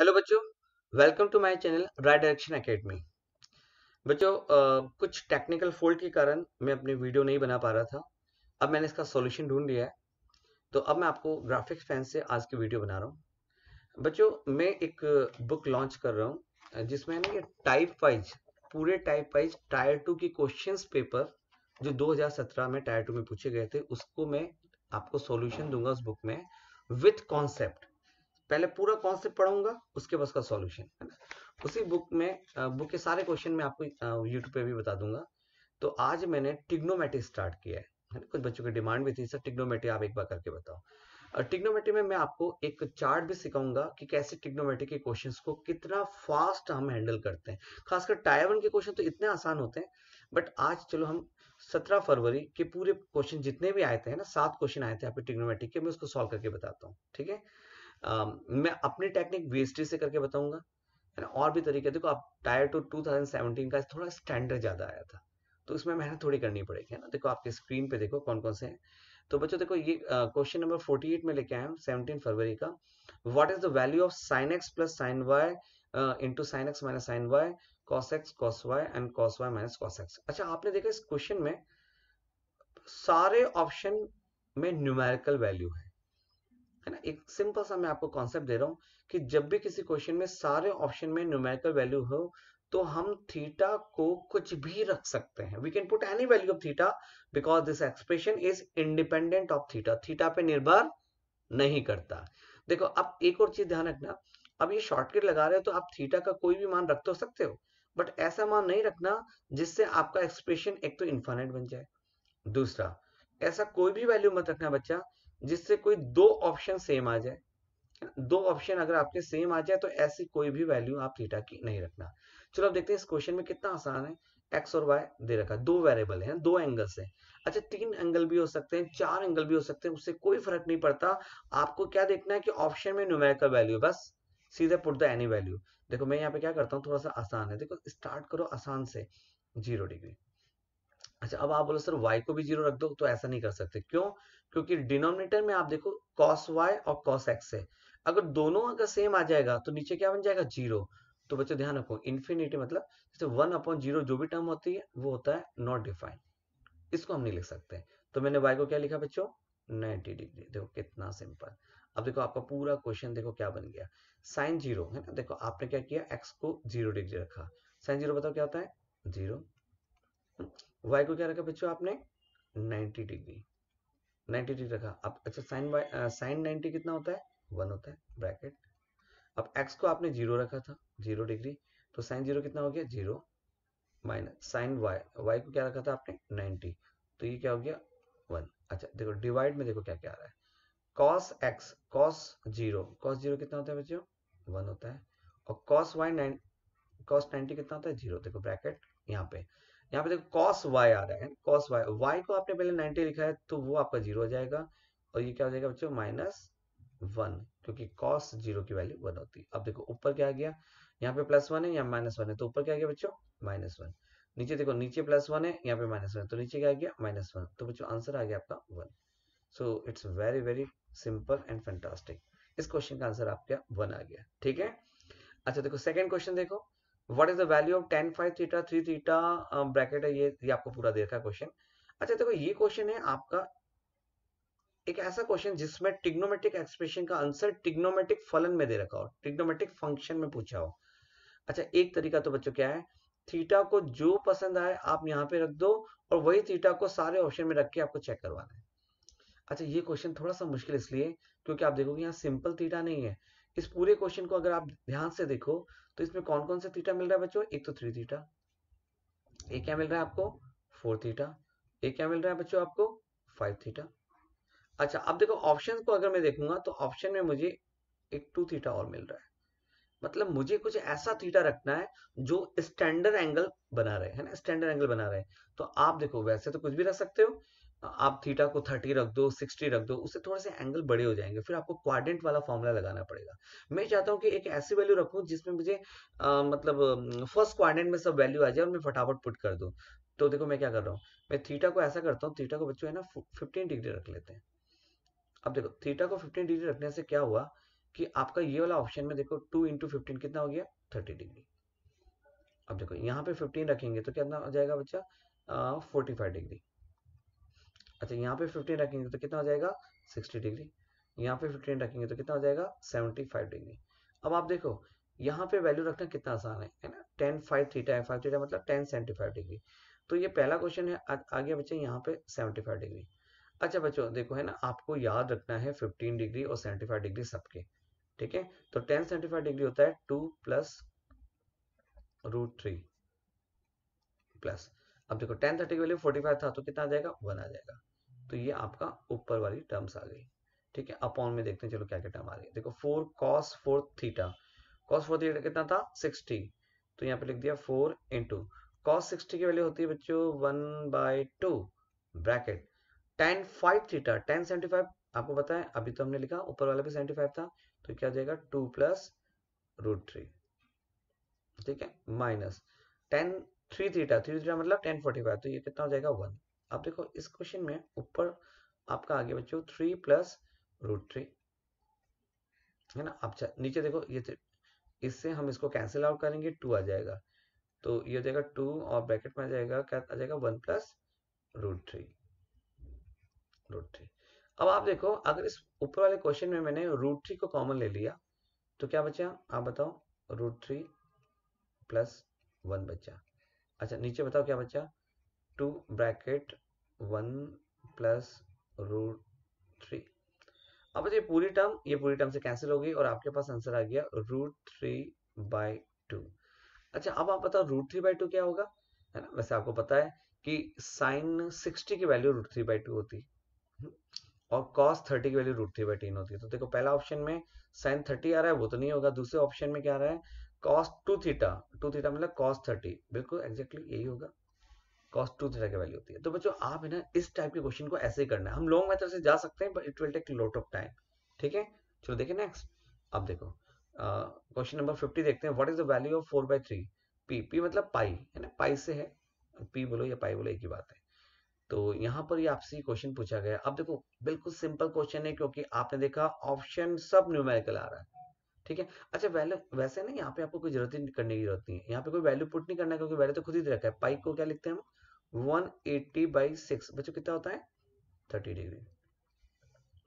Hello बच्चों, welcome to my channel right direction academy. बच्चों कुछ टेक्निकल फॉल्ट के कारण मैं अपनी वीडियो नहीं बना पा रहा था। अब मैंने इसका सॉल्यूशन ढूंढ लिया है, तो अब मैं आपको ग्राफिक्स पेन से आज की वीडियो बना रहा हूँ। बच्चों मैं एक बुक लॉन्च कर रहा हूँ जिसमें ना ये टाइप वाइज Tier 2 के क्वेश्चन पेपर जो 2017 में Tier 2 में पूछे गए थे उसको मैं आपको सोल्यूशन दूंगा उस बुक में विथ कॉन्सेप्ट। पहले पूरा कॉन्सेप्ट पढ़ाऊंगा, उसके बाद उसका सॉल्यूशन है ना। उसी बुक में बुक के सारे क्वेश्चन मैं आपको YouTube पे भी बता दूंगा। तो आज मैंने ट्रिग्नोमेट्री स्टार्ट किया है ना। कुछ बच्चों की डिमांड भी थी, सर ट्रिग्नोमेट्री आप एक बार करके बताओ। और ट्रिग्नोमेट्री में मैं आपको एक चार्ट भी सिखाऊंगा कि कैसे ट्रिग्नोमेट्री के क्वेश्चन को कितना फास्ट हम हैंडल करते हैं। खासकर Tier 1 के क्वेश्चन तो इतने आसान होते हैं, बट आज चलो हम 17 फरवरी के पूरे क्वेश्चन जितने भी आए थे ना, 7 क्वेश्चन आए थे आपके ट्रिग्नोमेट्री के, मैं उसको सॉल्व करके बताता हूँ। ठीक है, मैं अपनी टेक्निक वेस्टेज से करके बताऊंगा है ना। और भी तरीके देखो, आप Tier 2 2017 का थोड़ा स्टैंडर्ड ज्यादा आया था तो इसमें मेहनत थोड़ी करनी पड़ेगी है ना। देखो आपके स्क्रीन पे देखो कौन कौन से हैं। तो बच्चों देखो ये क्वेश्चन नंबर 48 में लेके आया हूँ 17 फरवरी का। What is the value of sine x plus sine y into sine x minus sine y cos x cos y and cos y minus cos x. अच्छा आपने देखा इस क्वेश्चन में सारे ऑप्शन में न्यूमेरिकल वैल्यू है ना। एक सिंपल सा मैं आपको कॉन्सेप्ट दे रहा हूँ कि जब भी किसी क्वेश्चन में सारे ऑप्शन में न्यूमेरिकल वैल्यू हो तो हम थीटा को कुछ भी रख सकते हैं। We can put any value of theta because this expression is independent of theta, theta पे निर्भर नहीं करता। देखो अब एक और चीज ध्यान रखना, अब ये शॉर्टकट लगा रहे हो तो आप थीटा का कोई भी मान रख तो सकते हो, बट ऐसा मान नहीं रखना जिससे आपका एक्सप्रेशन एक तो इन्फाइनाइट बन जाए, दूसरा ऐसा कोई भी वैल्यू मत रखना बच्चा जिससे कोई दो ऑप्शन सेम आ जाए। दो ऑप्शन अगर आपके सेम आ जाए तो ऐसी कोई भी वैल्यू आप थीटा की नहीं रखना। चलो अब देखते हैं इस क्वेश्चन में कितना आसान है। एक्स और वाई दे रखा, दो वेरिएबल है, दो एंगल्स है। अच्छा 3 एंगल भी हो सकते हैं, 4 एंगल भी हो सकते हैं, उससे कोई फर्क नहीं पड़ता। आपको क्या देखना है कि ऑप्शन में न्यूमेरिकल वैल्यू, बस सीधे पुट द एनी वैल्यू। देखो मैं यहाँ पे क्या करता हूँ, थोड़ा सा आसान है, देखो स्टार्ट करो आसान से 0 डिग्री। अच्छा अब आप बोलो सर y को भी 0 रख दो, तो ऐसा नहीं कर सकते। क्यों? क्योंकि डिनोमिनेटर में आप देखो cos y और cos x है, अगर दोनों अगर सेम आ जाएगा तो नीचे क्या बन जाएगा 0। तो बच्चों ध्यान रखो इन्फिनिटी मतलब जैसे 1/0 जो भी टर्म होती है वो होता है नॉट डिफाइन, इसको हम नहीं लिख सकते। तो मैंने y को क्या लिखा बच्चों 90 डिग्री। देखो कितना सिंपल। अब देखो आपका पूरा क्वेश्चन देखो क्या बन गया, साइन 0 है ना। देखो आपने क्या किया, x को 0 डिग्री रखा, साइन 0 बताओ क्या होता है 0। y को क्या रखा बच्चों आपने 90 डिग्री रखा। अब अच्छा साइन 90 कितना होता है 1 होता है, ब्रैकेट। अब x को आपने 0 रखा था 0 डिग्री, तो साइन 0 कितना हो गया 0 माइनस साइन y। y को क्या रखा था आपने 90, तो ये क्या हो गया 1। अच्छा देखो डिवाइड में देखो क्या क्या आ रहा है, cos x cos 0 कितना होता है बच्चों 1 होता है, और cos y cos 90 कितना होता है 0। देखो ब्रैकेट यहाँ पे देखो cos y आ रहा है cos y। y को आपने पहले 90 लिखा है तो वो आपका 0 हो जाएगा, और ये क्या हो जाएगा बच्चों -1 क्योंकि cos 0 की वैल्यू 1 होती है। अब देखो ऊपर क्या आ गया, यहाँ पे +1 है, यहाँ -1 है, तो ऊपर क्या आ गया बच्चों -1। नीचे देखो नीचे +1 है, यहाँ पे -1 है, तो नीचे क्या आ गया -1। तो बच्चों आंसर आ गया आपका 1। So it's very very simple and fantastic. इस क्वेश्चन का आंसर आपका 1 आ गया। ठीक है, अच्छा देखो सेकेंड क्वेश्चन देखो, what is the value of tan phi theta 3 theta bracket है, ये आपको पूरा देखा क्वेश्चन। अच्छा देखो ये क्वेश्चन है आपका एक ऐसा क्वेश्चन जिसमें ट्रिग्नोमेट्रिक एक्सप्रेशन का आंसर ट्रिग्नोमेट्रिक फलन में दे रखा हो, ट्रिग्नोमेट्रिक फंक्शन में पूछा हो। अच्छा एक तरीका तो बच्चों क्या है, थीटा को जो पसंद आए आप यहाँ पे रख दो और वही थीटा को सारे ऑप्शन में रख के आपको चेक करवाना है। अच्छा ये क्वेश्चन थोड़ा सा मुश्किल इसलिए क्योंकि आप देखोगे यहाँ सिंपल थीटा नहीं है। इस पूरे क्वेश्चन को अगर आप ध्यान से देखो तो इसमें कौन कौन से थीटा मिल रहा है बच्चों, एक तो 3 थीटा, एक क्या मिल रहा है आपको 4 थीटा, एक क्या मिल रहा है बच्चों आपको 5 थीटा। अच्छा अब देखो ऑप्शन को अगर मैं देखूंगा तो ऑप्शन में मुझे एक 2 थीटा और मिल रहा है, मतलब मुझे कुछ ऐसा थीटा रखना है जो स्टैंडर्ड एंगल बना रहे है ना, स्टैंडर्ड एंगल बना रहे। तो आप देखो वैसे तो कुछ भी रख सकते हो, आप थीटा को 30 रख दो, 60 रख दो, उससे थोड़े से एंगल बड़े हो जाएंगे, फिर आपको क्वाड्रेंट वाला फॉर्मूला लगाना पड़ेगा। मैं चाहता हूं कि एक ऐसी वैल्यू रखूं जिसमें मुझे मतलब फर्स्ट क्वाड्रेंट में सब वैल्यू आ जाए और मैं फटाफट पुट कर दूं। तो देखो मैं क्या कर रहा हूँ, मैं थीटा को ऐसा करता हूँ, थीटा को बच्चों है ना 15 डिग्री रख लेते हैं। अब देखो थीटा को 15 डिग्री रखने से क्या हुआ कि आपका ये वाला ऑप्शन में देखो 2 into 15 कितना हो गया 30 डिग्री। अब देखो यहाँ पे 15 रखेंगे तो कितना हो जाएगा बच्चा 45 डिग्री। अच्छा यहाँ पे 15 रखेंगे तो कितना हो जाएगा 60 डिग्री। यहाँ पे 15 रखेंगे तो कितना हो जाएगा 75 डिग्री। अब आप देखो यहाँ पे वैल्यू रखना कितना आसान है ना, 10 5 थीटा मतलब 10 75 डिग्री। तो ये पहला क्वेश्चन है आ गया बच्चे यहाँ पे 75 डिग्री। अच्छा बच्चों देखो है ना, आपको याद रखना है 15 डिग्री और 75 डिग्री सबके, ठीक है। तो 10 75 डिग्री होता है 2 + √3 प्लस। अब देखो 10 30 की वैल्यू 45 था तो कितना आ जाएगा 1 आ जाएगा। तो ये आपका ऊपर वाली टर्म्स आ गई, ठीक है। अपॉन में देखते हैं चलो क्या क्या टर्म आ रही है। देखो 4 cos 4 थीटा, cos 4 थीटा कितना था 60, तो यहाँ पे लिख दिया 4 into cos 60 की वैल्यू होती है बच्चों 1/2 ब्रैकेट 10 5 थीटा 10 75 आपको पता है, अभी तो हमने लिखा ऊपर वाला भी 75 था तो क्या हो जाएगा 2 + √3, ठीक है, माइनस 10 3 थीटा 3 थीटा मतलब 10 45, तो ये कितना हो जाएगा 1। अब देखो इस क्वेश्चन में ऊपर आपका आ गया बच्चों 3 + √3 है ना। अच्छा नीचे देखो ये इससे हम इसको कैंसिल आउट करेंगे 2 आ जाएगा, तो ये हो जाएगा 2 और ब्रैकेट में आ जाएगा क्या आ जाएगा 1 + √3। अब आप देखो अगर इस ऊपर वाले क्वेश्चन में मैंने √3 को कॉमन ले लिया तो क्या बचा आप बताओ √3 + 1 बचा। अच्छा नीचे बताओ क्या बचा 2 / 1 + √3। अब ये पूरी टर्म से कैंसिल हो गई और आपके पास आंसर आ गया √3/2। अच्छा अब आप बताओ √3/2 क्या होगा, है ना। वैसे आपको पता है कि sin 60 की वैल्यू √3/2 होती है और cos 30 की वैल्यू √3/3 होती है। तो देखो पहला ऑप्शन में sin 30 आ रहा है वो तो नहीं होगा, दूसरे ऑप्शन में क्या आ रहा है cos 2 थीटा मतलब cos 30, बिल्कुल एग्जैक्टली यही होगा, cos 2 थीटा की वैल्यू होती है। तो बच्चों आप है ना इस टाइप के क्वेश्चन को ऐसे ही करना है। हम लॉन्ग मेथड से जा सकते हैं but it will take lot of time, ठीक है। चलो देखिए नेक्स्ट। अब देखो क्वेश्चन नंबर 50 देखते हैं। What is the value of 4/3 P. P मतलब पाई है ना, पाई से है, पी बोलो या पाई बोलो एक ही बात है। तो यहाँ पर ये आपसे क्वेश्चन पूछा गया। अब देखो बिल्कुल सिंपल क्वेश्चन है क्योंकि आपने देखा ऑप्शन सब न्यूमेरिकल आ रहा है, ठीक है। अच्छा वैल्यू वैसे ना यहाँ पे आपको कोई जरूरत करने की जरूरत नहीं है, यहाँ पे कोई वैल्यू पुट नहीं करना क्योंकि वैल्यू तो खुद ही रखा है। पाई को क्या लिखते हैं हम 180/6 बच्चों कितना होता है 30 डिग्री,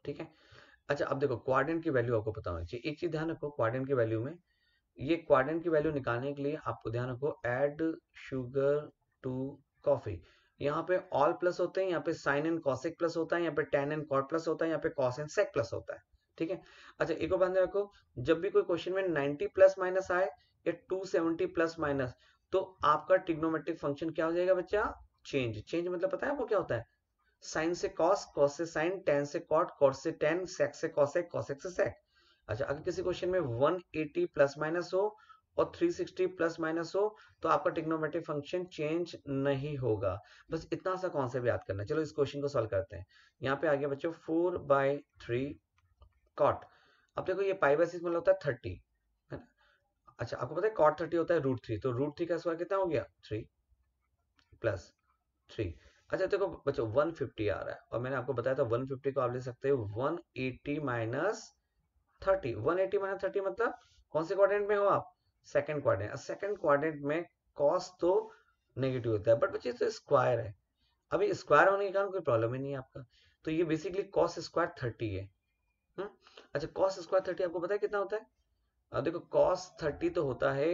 ठीक है। अच्छा अब देखो क्वाड्रेंट की वैल्यू आपको पता होनी चाहिए। एक चीज ध्यान रखो क्वाड्रेंट की वैल्यू में, ये क्वाड्रेंट की वैल्यू निकालने के लिए आपको ध्यान रखो एड शुगर टू कॉफी, यहाँ पे ऑल प्लस होते हैं, यहाँ पे साइन एंड कॉसेक प्लस होता है, यहाँ पे टैन एंड कॉट प्लस होता है, यहाँ पे कॉस एंड सेक प्लस होता है, ठीक है। अच्छा एक और बात रखो जब भी कोई क्वेश्चन में 90 प्लस माइनस आए या 270 प्लस माइनस तो आपका ट्रिग्नोमेट्रिक फंक्शन क्या हो जाएगा बच्चा चेंज मतलब पता है आपको क्या होता है, साइन से कॉस, कॉस से साइन, टैन से कॉट, कॉट से टैन, सेक से कॉसेक, कॉसेक से सेक। अच्छा अगर किसी क्वेश्चन में 180 प्लस माइनस हो और 360 प्लस माइनस हो तो आपका ट्रिग्नोमेट्रिक फंक्शन चेंज नहीं होगा। बस इतना सा कॉन्सेप्ट याद करना। चलो इस क्वेश्चन को सॉल्व करते हैं। यहाँ पे आ गया बच्चों 4/3 कॉट। अब देखो ये पाई बाय 6 मतलब होता है 30 है ना। अच्छा आपको पता है कॉट 30 होता है √3, तो √3 का स्क्वायर कितना हो गया 3 + 3। अच्छा देखो बच्चों 150 आ रहा है और मैंने आपको बताया था 150 को आप ले सकते हो 180 - 30। 180 - 30 मतलब कौन से क्वाड्रेंट में हो आप, सेकंड क्वाड्रेंट। सेकंड क्वाड्रेंट में कॉस तो नेगेटिव होता है बट बच्चे तो स्क्वायर है, अभी स्क्वायर होने के कारण कोई प्रॉब्लम ही नहीं है आपका। तो ये बेसिकली कॉस स्क्वायर 30 है। अच्छा कॉस स्क्वायर 30 आपको पता है कितना होता है। अब देखो कॉस 30 तो होता है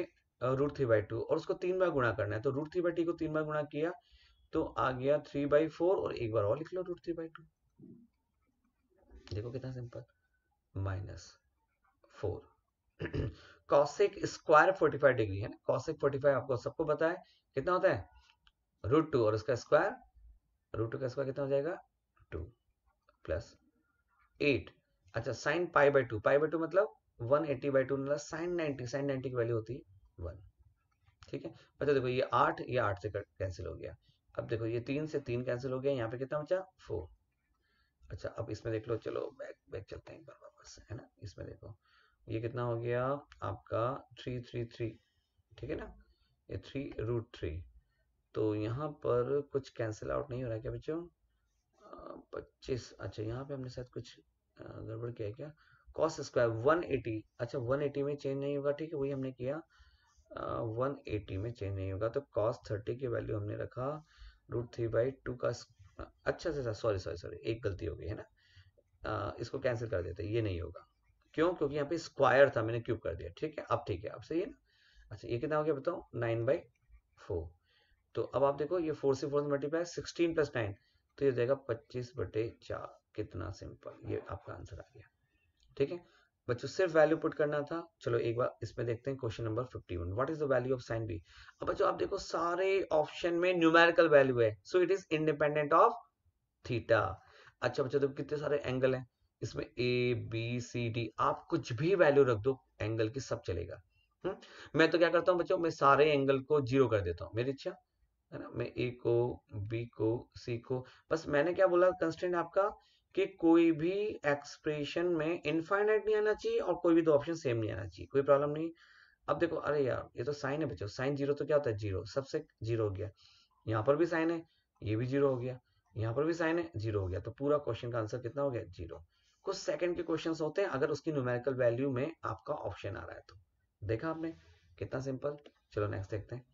√3/2 और उसको 3 बार गुणा करना है, तो √3/t को 3 बार गुणा किया तो आ गया 3/4 और एक बार और लिख लो √3/2। देखो कितना सिंपल -4 कॉसेक स्क्वायर 45 डिग्री है ना। कॉसेक 45 आपको सबको पता है कितना होता है √2 और उसका स्क्वायर, √2 का स्क्वायर कितना हो जाएगा 2 + 8। अच्छा साइन π/2 मतलब 180/2 मतलब sin 90 की वैल्यू होती है 1, ठीक है। अच्छा देखो ये 8 से कैंसिल हो गया। अब देखो ये 3 से 3 कैंसिल हो गया, यहाँ पे कितना बचा 4। अच्छा अब इसमें देख लो, चलो बैक चलते हैं एक बार वापस है ना। इसमें देखो ये कितना हो गया आपका 333, ठीक है ना। ये 3 √3 तो यहाँ पर कुछ कैंसिल आउट नहीं हो रहा है क्या बच्चों 25। अच्छा यहाँ पे हमने शायद कुछ गड़बड़ किया क्या, कॉस स्क्वायर 180, अच्छा 180 में चेंज नहीं होगा, ठीक है वही हमने किया, 180 में चेंज नहीं होगा, तो कॉस 30 की वैल्यू हमने रखा √3/2 का, अच्छा सॉरी एक गलती हो गई है ना, इसको कैंसिल कर देते, ये नहीं होगा, क्यों, क्योंकि यहाँ पे स्क्वायर था मैंने क्यूब कर दिया, ठीक है अब ठीक है अब सही है ना। अच्छा ये कितना हो गया बताओ 9/4, तो अब आप देखो ये 4 से 4 मल्टीप्लाई 16 + 9, तो ये जाएगा 25/4, कितना सिंपल, ये आपका आंसर आ गया। ठीक है बच्चों सिर्फ वैल्यू पुट करना था, चलो एक बार इसमें देखते हैं question number 51, what is the value of sine B. अब बच्चों आप देखो सारे ऑप्शन में न्यूमेरिकल वैल्यू है, so it is independent of theta. अच्छा बच्चों देखो कितने सारे एंगल हैं इसमें, ए बी सी डी, आप कुछ भी वैल्यू रख दो एंगल की सब चलेगा। मैं तो क्या करता हूँ बच्चों, मैं सारे एंगल को 0 कर देता हूँ, मेरी इच्छा है ना, मैं ए को बी को सी को, बस मैंने क्या बोला कंस्टेंट आपका कि कोई भी एक्सप्रेशन में इनफाइनाइट नहीं आना चाहिए और कोई भी दो ऑप्शन सेम नहीं आना चाहिए, कोई प्रॉब्लम नहीं। अब देखो अरे यार ये तो साइन है बच्चों, साइन 0 तो क्या होता है 0, सबसे 0 हो गया, यहाँ पर भी साइन है ये भी 0 हो गया, यहाँ पर भी साइन है 0 हो गया, तो पूरा क्वेश्चन का आंसर कितना हो गया 0। कुछ सेकंड के क्वेश्चंस होते हैं अगर उसकी न्यूमेरिकल वैल्यू में आपका ऑप्शन आ रहा है, तो देखा आपने कितना सिंपल। चलो नेक्स्ट देखते हैं।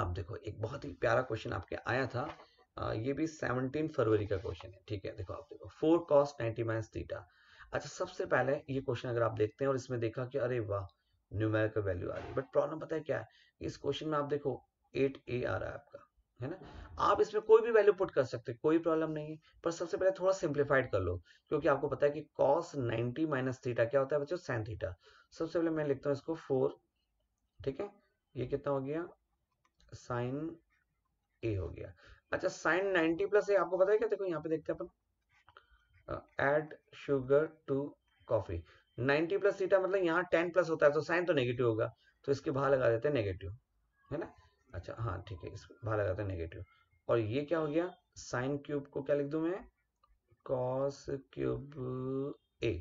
अब देखो एक बहुत ही प्यारा क्वेश्चन आपके आया था, ये भी 17 फरवरी का क्वेश्चन है, ठीक है देखो आप देखो 4 cos 90 - थीटा। अच्छा सबसे पहले ये क्वेश्चन अगर आप देखते हैं और इसमें देखा कि अरे वाह न्यूमेरिकल वैल्यू आ रही है, बट प्रॉब्लम पता है क्या है, इस क्वेश्चन में आप देखो 8a आ रहा है आपका, है ना, आप इसमें कोई भी वैल्यू पुट कर सकते, कोई प्रॉब्लम नहीं है, पर सबसे पहले थोड़ा सिंप्लीफाइड कर लो, क्योंकि आपको पता है कि cos 90 - थीटा क्या होता है बच्चों sin थीटा। सबसे पहले मैं लिखता हूं इसको 4, ठीक है ये कितना हो गया sin a हो गया। अच्छा sin 90 + a आपको पता है क्या, देखो यहाँ पे देखते हैं अपन add sugar to coffee, 90 + theta मतलब यहाँ 10 प्लस होता है तो साइन तो नेगेटिव होगा, तो इसके बाहर लगा देते हैं नेगेटिव, है ना, अच्छा हाँ ठीक है इसको बाहर लगाते हैं नेगेटिव, और ये क्या हो गया साइन क्यूब को क्या लिख दूं मैं कॉस क्यूब a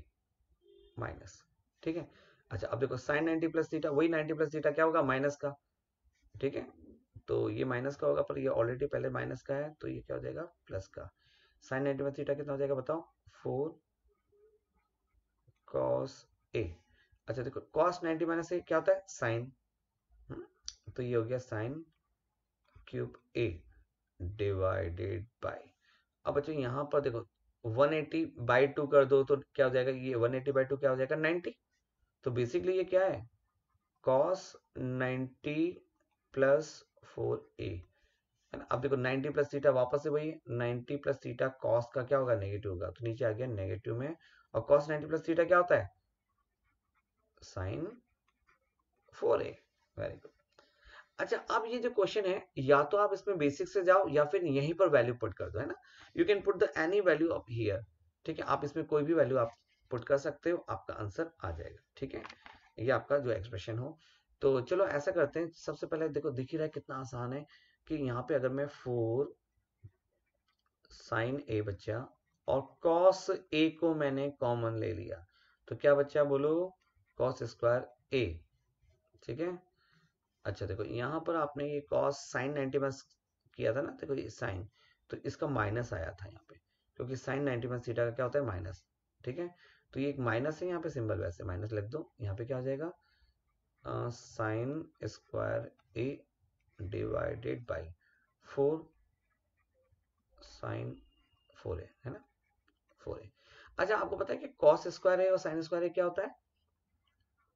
माइनस, ठीक है। अच्छा अब देखो साइन 90 प्लस थीटा, वही 90 प्लस थीटा क्या होगा माइनस का, ठीक है तो ये माइनस का होगा, पर ये ऑलरेडी पहले माइनस का है तो ये क्या हो जाएगा प्लस का। साइन 90 प्लस थीटा कितना हो जाएगा बताओ 4 cos a। अच्छा देखो cos 90 माइनस a क्या होता है साइन, तो ये हो गया sine cube a divided by, अब बच्चों यहाँ पर देखो 180/2 कर दो तो क्या हो जाएगा, ये 180/2 क्या हो जाएगा 90, तो बेसिकली ये क्या है cos 90 प्लस 4a, है ना। अब देखो 90 प्लस थीटा वापस से वही है, 90 प्लस थीटा कॉस का क्या होगा नेगेटिव होगा, तो नीचे आ गया नेगेटिव में, और cos 90 प्लस थीटा क्या होता है साइन 4a। Very good. अच्छा अब ये जो क्वेश्चन है या तो आप इसमें बेसिक से जाओ या फिर यहीं पर वैल्यू पुट कर दो, है ना, you can put the any value up here, ठीक है आप इसमें कोई भी वैल्यू आप पुट कर सकते हो, आपका आंसर आ जाएगा, ठीक है ये आपका जो एक्सप्रेशन हो। तो चलो ऐसा करते हैं, सबसे पहले देखो दिख ही रहा है कितना आसान है कि यहाँ पे अगर मैं 4 sin a बच्चा और cos a को मैंने कॉमन ले लिया तो क्या बच्चा बोलो cos² a, ठीक है। अच्छा देखो यहाँ पर आपने ये cos sin 90 माइनस किया था ना, देखो ये sin तो इसका माइनस आया था यहाँ पे, क्योंकि sin 90 माइनस थीटा का क्या होता है माइनस, ठीक है तो ये एक माइनस है यहाँ पे सिंबल, वैसे माइनस लिख दो, यहाँ पे क्या हो जाएगा sin² a divided bye 4 sin 4a, है ना 4a। अच्छा आपको पता है कि cos² a और sin² a क्या होता है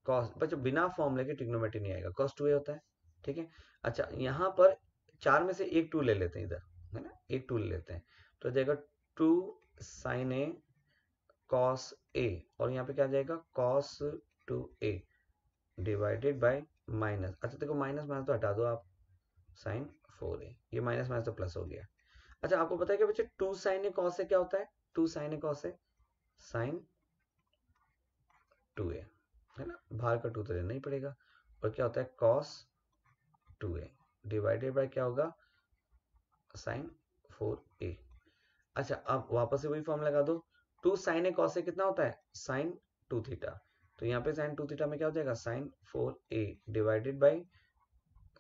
कॉस, बच्चों बिना फॉर्मूले के ट्रिग्नोमेट्री नहीं आएगा, cos 2a होता है, ठीक है। अच्छा यहाँ पर 4 में से एक 2 ले लेते हैं इधर, है ना एक 2 ले लेते हैं तो जाएगा 2 sin a cos a, और यहाँ पे क्या जाएगा cos 2a divided by minus. अच्छा देखो माइनस माइनस तो हटा दो आप, sin 4a, ये माइनस माइनस तो प्लस हो गया। अच्छा आपको पता है कि बच्चे 2 sin a cos a क्या होता है, 2 sin a cos a sin 2a, है ना बाहर का 2 तो लेना ही पड़ेगा, और क्या होता है cos 2a डिवाइडेड बाय क्या होगा sin 4a। अच्छा अब वापस से वही फॉर्म लगा दो, 2 sin a cos a कितना होता है sin 2 थीटा, तो यहाँ पे sin 2 थीटा में क्या हो जाएगा sin 4a divided by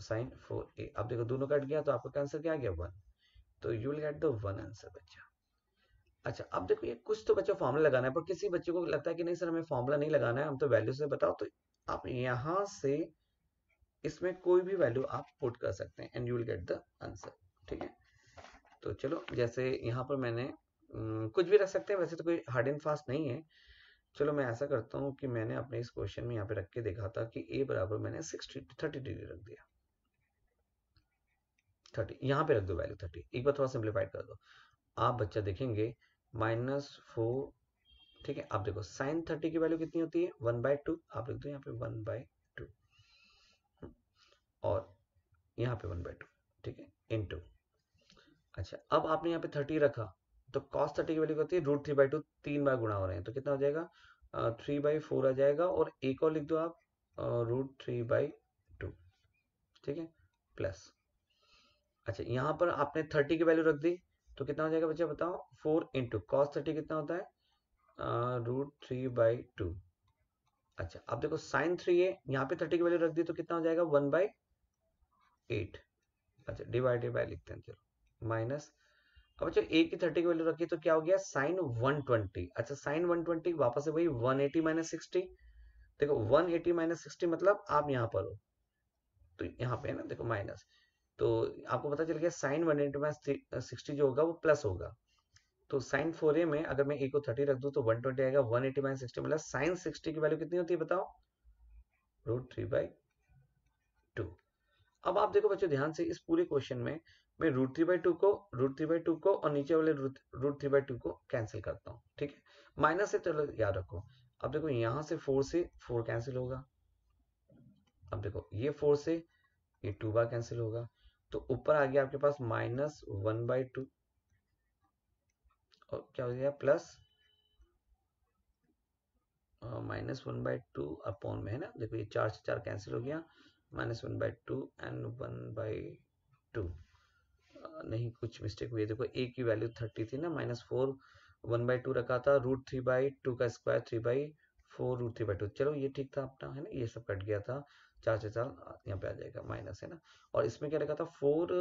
sin 4a। अब देखो दोनों कट गया तो आपका आंसर क्या आ गया 1, तो you will get the 1 answer बच्चा। अच्छा अब देखो ये कुछ तो बच्चों फॉर्मूला लगाना है, पर किसी बच्चे को लगता है कि नहीं सर हमें फॉर्मूला नहीं लगाना है, हम तो वैल्यू से बताओ, तो आप यहाँ से इसमें कोई भी वैल्यू आप पुट कर सकते हैं and you will get the answer. ठीक है, तो चलो जैसे यहाँ पर मैंने कुछ भी रख सकते हैं, वैसे तो कोई हार्ड एंड फास्ट नहीं है। चलो मैं ऐसा करता हूँ कि मैंने अपने इस क्वेश्चन में यहाँ पे रख के देखा था कि a बराबर मैंने 30 डिग्री रख दिया, 30 यहाँ पे रख दो वैल्यू 30, एक बार थोड़ा सिंप्लीफाइड कर दो, आप बच्चा देखेंगे -4। ठीक है, आप देखो साइन 30 की वैल्यू कितनी होती है 1/2, आप लिख दो यहाँ पे 1/2 और यहाँ पे 1/2। ठीक है, इनटू, अच्छा अब आपने यहाँ पे 30 रखा तो cos 30 की वैल्यू होती है √3/2, 3 बार गुणा हो रहे हैं तो कितना हो जाएगा 3/4 आ जाएगा, और एक और लिख दो आप √3/2। ठीक है, प्लस, अच्छा यहाँ पर आपने 30 की वैल्यू रख दी तो कितना हो जाएगा बच्चा बताओ 4 into cos 30 कितना होता है √3/2। अच्छा अब देखो साइन 3 है, यहाँ पे 30 की वैल्यू रख दी तो कितना हो जाएगा 1/8। अच्छा डिवाइडेड बाय लिखते हैं, चलो माइनस, अब बच्चों a की 30 की वैल्यू रखी तो क्या हो गया साइन 120। अच्छा साइन 120 वापस से वही 180 - 60। देखो 180 - 60 मतलब आप यहाँ पर हो तो यहाँ पे है ना, देखो माइनस, तो आपको पता चल गया साइन 180 - 60 जो होगा वो प्लस होगा। तो साइन 4a में अगर मैं a को 30 रख दूं तो 120 आएगा, 180 - 60 मतलब साइन 60 की वैल्यू कितनी होती है बताओ √3/2। अब आप देखो बच्चों ध्यान से इस पूरे क्वेश्चन में मैं √3/2 को और नीचे वाले √3/2 को कैंसिल करता हूँ। ठीक है, माइनस से चलो याद रखो, अब देखो यहाँ से 4 कैंसिल होगा, अब देखो ये 4 से ये 2 बार कैंसिल होगा तो ऊपर आ गया आपके पास -1/2 और क्या हो गया प्लस -1/2 अपॉन में है ना, देखो ये 4 से 4 कैंसिल हो गया, -1/2 एंड 1/2 नहीं कुछ मिस्टेक हुई है। देखो a की वैल्यू 30 थी ना, -4 1/2 रखा था, √3/2 का स्क्वायर 3/4 √3/2, चलो ये ठीक था अपना है ना, ये सब कट गया था, 4 से 4 यहाँ पे आ जाएगा माइनस है ना, और इसमें क्या लगा था 4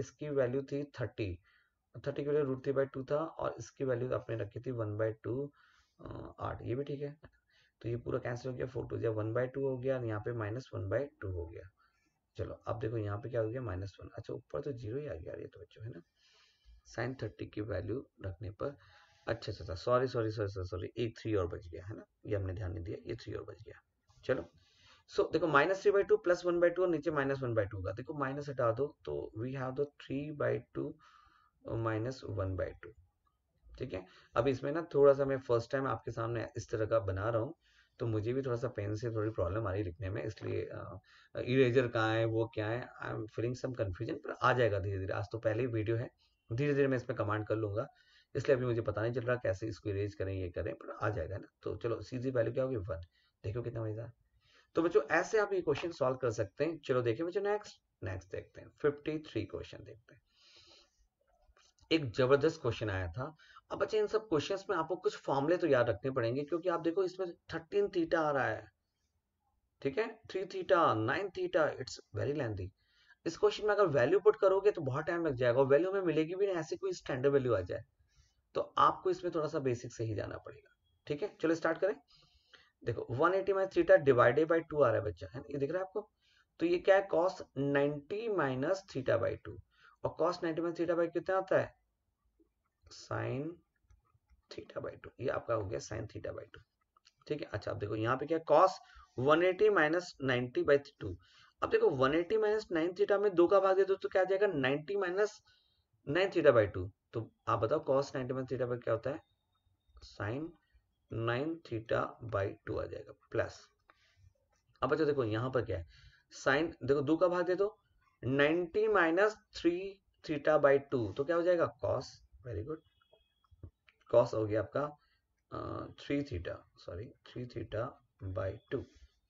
इसकी वैल्यू थी 30 के लिए √3/2 था और इसकी वैल्यू आपने रखी थी 1/2 8, ये भी ठीक है, तो ये पूरा कैंसिल हो गया, 4 2 1/2 हो गया और यहाँ पे -1/2 हो गया। चलो अब देखो यहाँ पे क्या हो गया -1, अच्छा ऊपर तो 0 ही आ गया, ये तो बच्चों है ना साइन 30 की वैल्यू रखने पर, अच्छा सॉरी एक 3 और बच गया है ना, ये हमने ध्यान नहीं दिया, ये 3 और बच गया। चलो सो देखो -3/2 प्लस 1/2 और नीचे -1/2 का, देखो माइनस हटा दो तो वी हैव द 3/2 -1/2। ठीक है, अब इसमें ना थोड़ा सा मैं फर्स्ट टाइम आपके सामने इस तरह का बना रहा हूँ तो मुझे भी थोड़ा सा पेन से थोड़ी प्रॉब्लम आ रही लिखने में, इसलिए इरेजर कहाँ है वो क्या है, I am feeling some confusion, पर आ जाएगा धीरे धीरे, आज तो पहले ही वीडियो है, धीरे धीरे मैं इसमें कमांड कर लूंगा, इसलिए अभी मुझे पता नहीं चल रहा कैसे इसको इरेज करें ये करें, पर आ जाएगा ना। तो चलो सीधी वैल्यू क्या होगी 1, देखो कितना मजेदार। तो बच्चों ऐसे आप ये क्वेश्चन सॉल्व कर सकते हैं। चलो देखिए बच्चों नेक्स्ट देखते हैं, 53 क्वेश्चन देखते हैं, एक जबरदस्त क्वेश्चन आया था। अब बच्चे इन सब क्वेश्चंस में आपको कुछ फॉर्मूले तो याद रखने पड़ेंगे, क्योंकि आप देखो इसमें 13 थीटा आ रहा है, ठीक है 3 theta 9 theta, it's very lengthy. इस क्वेश्चन में अगर वैल्यू पुट करोगे तो बहुत टाइम लग जाएगा, वैल्यू में मिलेगी भी नहीं, ऐसी कोई स्टैंडर्ड वैल्यू आ जाए तो आपको इसमें थोड़ा सा बेसिक से ही जाना पड़ेगा। ठीक है, चलो स्टार्ट करें। देखो 180 - 3 /2 आ रहा है बच्चा, है ये दिख रहा है आपको, तो ये क्या है cos 90 - θ/2, और cos 90 - θ/2 कितना आता है sin θ/2, ये आपका हो गया sin θ/2। ठीक है, अच्छा अब देखो यहाँ पे क्या है cos 180 - 90/2, अब देखो 180 - 9 थीटा में 2 का भाग दे दो तो क्या आ जाएगा 90 - 9θ/2, तो आप बताओ cos 90 - θ/2 क्या होता है sin 9θ/2 आ जाएगा प्लस। अब बच्चों देखो यहाँ पर क्या है साइन, देखो 2 का भाग दे दो 90 - 3θ/2 तो क्या हो जाएगा cos, वेरी गुड, cos हो गया आपका 3θ/2।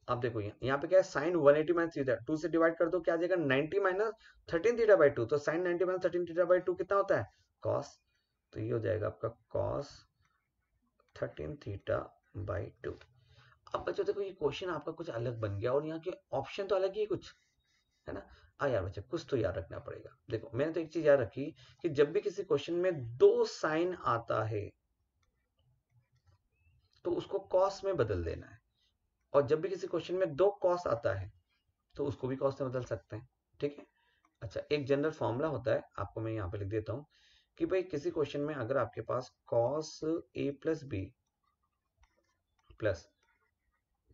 अब देखो यहाँ पे क्या है साइन 180 - 3θ 2 से डिवाइड कर दो, क्या आ जाएगा 90 - 13θ/2, तो साइन 90 - 13θ/2 कितना होता है cos, तो ये हो जाएगा आपका cos 13θ/2। अब बच्चों देखो ये क्वेश्चन आपका कुछ अलग बन गया और यहाँ के ऑप्शन तो अलग ही कुछ है ना। यार बच्चे कुछ तो याद रखना पड़ेगा। देखो मैंने तो एक चीज याद रखी कि जब भी किसी क्वेश्चन में दो साइन आता है तो उसको कॉस में बदल देना है, और जब भी किसी क्वेश्चन में दो कॉस आता है तो उसको भी कॉस में बदल सकते हैं, ठीक है। अच्छा एक जनरल फॉर्मूला होता है, आपको मैं यहाँ पे लिख देता हूँ कि भाई किसी क्वेश्चन में अगर आपके पास cos A plus B plus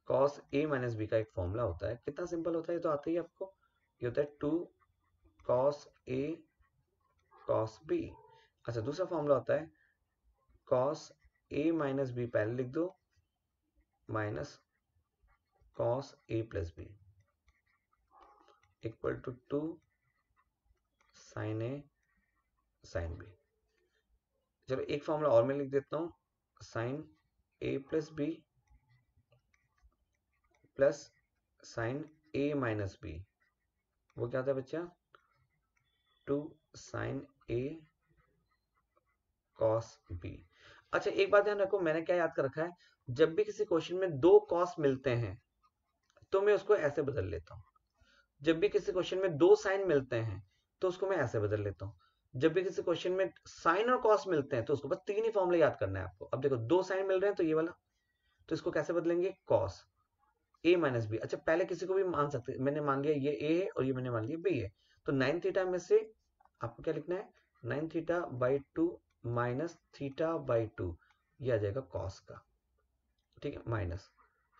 cos A minus B का एक फॉर्मूला होता है, कितना सिंपल होता है, ये तो आता ही आपको, ये होता है 2 cos A cos B। अच्छा दूसरा फॉर्मूला होता है cos A माइनस बी पहले लिख दो minus cos A plus B equal to 2 sin A sin B। चलो एक फॉर्मूला और मैं लिख देता हूँ sin A plus B plus sine A minus B, वो क्या होता है बच्चा 2 sin A cos B। अच्छा एक बात ध्यान रखो, मैंने क्या याद कर रखा है, जब भी किसी क्वेश्चन में दो कॉस मिलते हैं तो मैं उसको ऐसे बदल लेता हूँ, जब भी किसी क्वेश्चन में दो साइन मिलते हैं तो उसको मैं ऐसे बदल लेता हूँ, जब भी किसी क्वेश्चन में साइन और कॉस मिलते हैं तो उसको बस तीन ही फॉर्मूले याद करना है आपको। अब देखो दो साइन मिल रहे हैं तो ये वाला, तो इसको कैसे बदलेंगे कॉस A माइनस बी। अच्छा पहले किसी को भी मान सकते, मैंने मान लिया ये A है और ये मैंने मान लिया B है, तो 9 थीटा में से आपको क्या लिखना है 9 थीटा/2 माइनस थीटा/2, ये आ जाएगा cos का, ठीक है माइनस,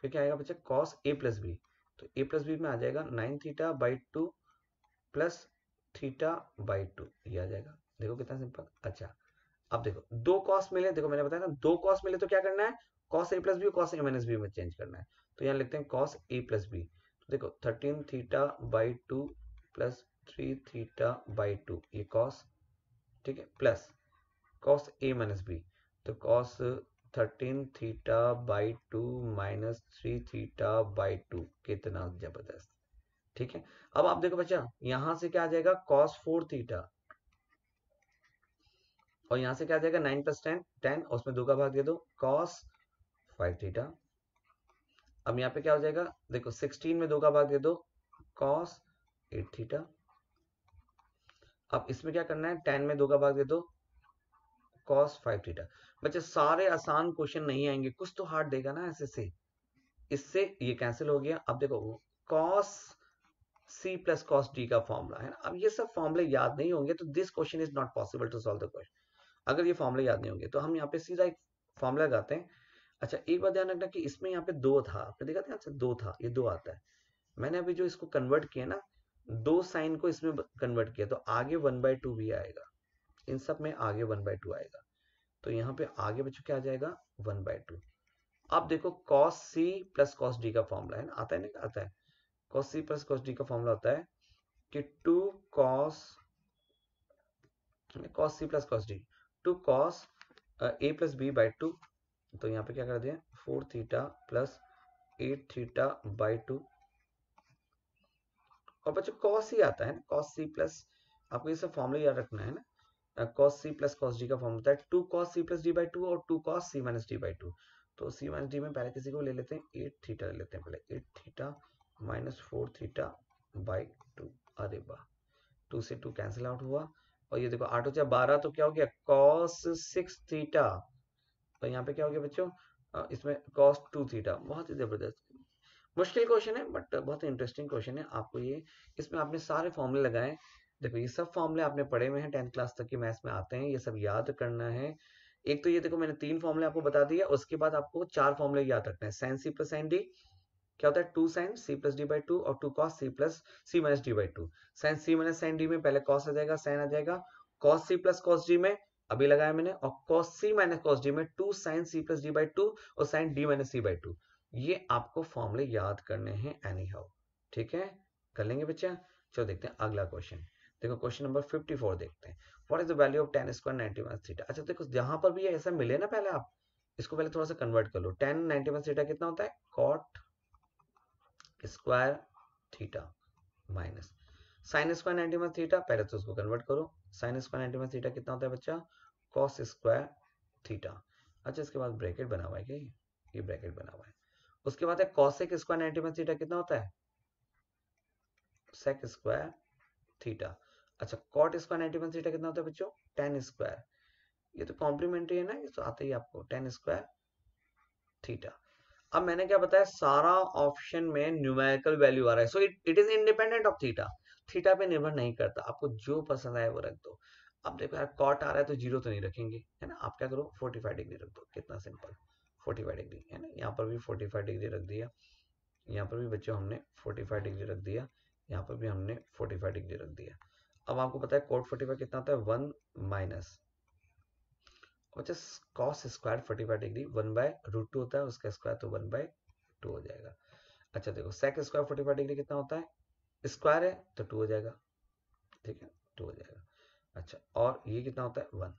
फिर क्या आएगा बच्चा cos A प्लस बी, तो A प्लस बी में आ जाएगा 9 थीटा/2 प्लस थीटा/2, ये आ जाएगा। देखो कितना सिंपल। अच्छा अब देखो दो कॉस मिले, देखो मैंने बताया ना दो कॉस मिले तो क्या करना है cos A plus B cos A minus B में चेंज करना है, तो यहाँ लिखते हैं cos A प्लस बी, तो देखो 13 थीटा/2 प्लस 3 थीटा/2 ये cos, ठीक है plus cos A minus B, तो cos 13 थीटा/2 माइनस 3 थीटा/2, कितना जबरदस्त, ठीक है। अब आप देखो बच्चा यहां से क्या आ जाएगा cos 4 थीटा, और यहां से क्या आ जाएगा 9 + 10 10, और उसमें 2 का भाग दे दो cos 5 थीटा। अब यहाँ पे क्या हो जाएगा, देखो 16 में 2 का भाग दे दो cos 8 थीटा। अब इसमें क्या करना है 10 में 2 का भाग दे दो cos 5 थीटा। बच्चे सारे आसान क्वेश्चन नहीं आएंगे, कुछ तो हार्ड देगा ना ऐसे से। इससे ये कैंसिल हो गया। अब देखो cos C plus cos D का फॉर्मूला है ना। अब ये सब फॉर्मूले याद नहीं होंगे तो this question is not possible to solve the question. अगर ये फॉर्मूले याद नहीं होंगे तो हम यहाँ पे सीधा एक फॉर्मूला लगाते हैं। अच्छा एक बात ध्यान रखना कि इसमें यहाँ पे 2 था, आपने देखा था, अच्छा 2 था, ये 2 आता है। मैंने अभी जो इसको कन्वर्ट किया ना 2 साइन को इसमें कन्वर्ट किया, तो आगे 1/2 भी आएगा, इन सब में आगे 1/2 आएगा, तो यहाँ पे आगे बच्चों क्या आ जाएगा 1/2। अब देखो cos C plus cos D का फॉर्मूला है ना, आता है ना, आता है cos C plus cos D का फॉर्मूला होता है कि 2 cos A plus B by 2, तो यहाँ पे क्या कर दिया 4 थीटा प्लस 8 थीटा/2, और बच्चों cos ही आता है ना, cos C प्लस, आपको ये सब फॉर्मूला याद रखना है ना। cos C plus cos D का फॉर्मूला होता है 2 cos C प्लस D/2 और 2 cos C माइनस D/2, तो C माइनस D में पहले किसी को ले लेते हैं 8 थीटा, ले लेते हैं पहले 8 थीटा माइनस 4 थीटा/2। अरे वाह, 2 से 2 कैंसिल आउट हुआ, और ये देखो 8 और 4 12, तो क्या हो गया cos 6 थीटा, तो यहाँ पे क्या हो गया बच्चों इसमें cos 2 थीटा। बहुत ही जबरदस्त मुश्किल क्वेश्चन है बट बहुत इंटरेस्टिंग क्वेश्चन है। आपको ये, इसमें आपने सारे फॉर्मूले लगाए, देखो ये सब फॉर्मूले आपने पढ़े हुए हैं, 10th क्लास तक के मैथ्स में आते हैं, ये सब याद करना है। एक तो ये देखो मैंने 3 फॉर्मूले आपको बता दिए, उसके बाद आपको 4 फॉर्मूले याद रखना है। sin C plus sin D क्या होता है 2 sin C प्लस D/2 और 2 cos C minus D/2। sin C minus sin D में पहले cos आ जाएगा, sin आ जाएगा, cos C plus cos D में अभी लगाया मैंने, और cos C minus cos D में 2 sin C प्लस D/2 और sin D माइनस C/2। ये आपको फॉर्मूले याद करने हैं एनी हाउ, ठीक है, कर लेंगे बच्चा। चलो देखते हैं अगला क्वेश्चन। देखो क्वेश्चन नंबर 54 देखते हैं, what is the value of tan² 90 θ। अच्छा देखो जहां पर भी ऐसा मिले ना, पहले आप इसको पहले थोड़ा सा कन्वर्ट कर लो। tan 90θ कितना होता है cot square theta minus sine square 90θ, पहले तो उसको कन्वर्ट करो। साइन स्क्वायर 90θ कितना होता है बच्चा cos स्क्वायर थीटा। अच्छा इसके बाद ब्रैकेट बना हुआ है, क्या ये ब्रैकेट बना हुआ है। उसके बाद है cosec स्क्वायर 90θ कितना होता है sec square theta. अच्छा cot square 91 theta कितना होता है बच्चों? tan square. ये तो कॉम्प्लीमेंट्री है ना, ये तो आता ही आपको tan square theta. अब मैंने क्या बताया, सारा ऑप्शन में न्यूमेरिकल वैल्यू आ रहा है, so it is independent of theta, theta पे निर्भर नहीं करता, आपको जो पसंद आए वो रख दो. अब देखो यार कॉट आ रहा है तो जीरो तो नहीं रखेंगे, है ना, आप क्या करो 45 डिग्री रख दो, कितना सिंपल 45 डिग्री, है ना, यहाँ पर भी 45 डिग्री रख दिया, यहाँ पर भी बच्चों हमने 45 डिग्री रख दिया, यहाँ पर भी हमने 45 डिग्री रख दिया. अब आपको पता है कॉट 45 कितना होता है, 1 minus cos square 45 degree 1 by root 2 होता है, उसका स्क्वायर तो 1 बाय 2 हो जाएगा. अच्छा देखो सेक स्क्वायर 45 डिग्री कितना होता है, स्क्वायर है तो 2 हो जाएगा, ठीक है 2 हो जाएगा. अच्छा और ये कितना होता है 1,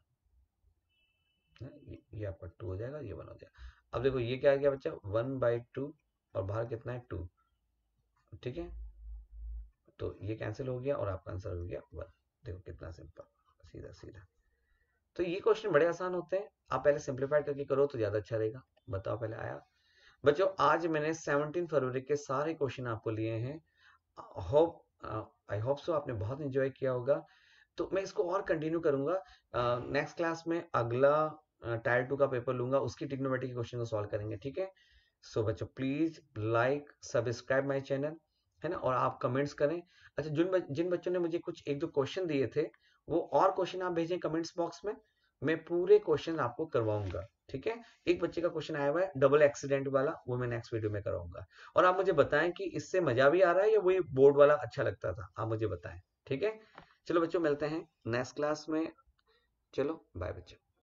ये आपका 2 हो जाएगा, ये 1 हो जाएगा. अब देखो ये क्या आ गया बच्चा 1 बाई 2 और बाहर कितना है 2, ठीक है तो ये कैंसिल हो गया और आपका आंसर हो गया 1. देखो कितना सिंपल, सीधा सीधा. तो ये क्वेश्चन बड़े आसान होते हैं, आप पहले सिंप्लीफाई करके करो तो ज्यादा अच्छा रहेगा. बताओ पहले आया बच्चों, आज मैंने 17 फरवरी के सारे क्वेश्चन आपको लिए हैं. आई होप सो आपने बहुत एंजॉय किया होगा. तो मैं इसको और कंटिन्यू करूंगा नेक्स्ट क्लास में. अगला टायर 2 का पेपर लूंगा, उसकी ट्रिग्नोमेट्री के क्वेश्चन को सॉल्व करेंगे, ठीक है. सो बच्चों please like subscribe my channel, है ना, और आप कमेंट्स करें. अच्छा जिन बच्चों ने मुझे कुछ 1-2 क्वेश्चन दिए थे वो और क्वेश्चन आप भेजें कमेंट्स बॉक्स में, मैं पूरे क्वेश्चन आपको करवाऊंगा, ठीक है. एक बच्चे का क्वेश्चन आया हुआ है डबल एक्सीडेंट वाला, वो मैं नेक्स्ट वीडियो में कराऊंगा. और आप मुझे बताएं कि इससे मजा भी आ रहा है या वही बोर्ड वाला अच्छा लगता था, आप मुझे बताएं, ठीक है. चलो बच्चों मिलते हैं नेक्स्ट क्लास में, चलो बाय बच्चों.